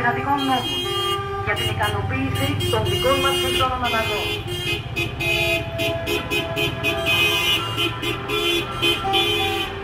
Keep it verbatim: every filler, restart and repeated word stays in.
των εργατικών νόμων για την ικανοποίηση των δικών μας μισθών αναγκών. Thank you.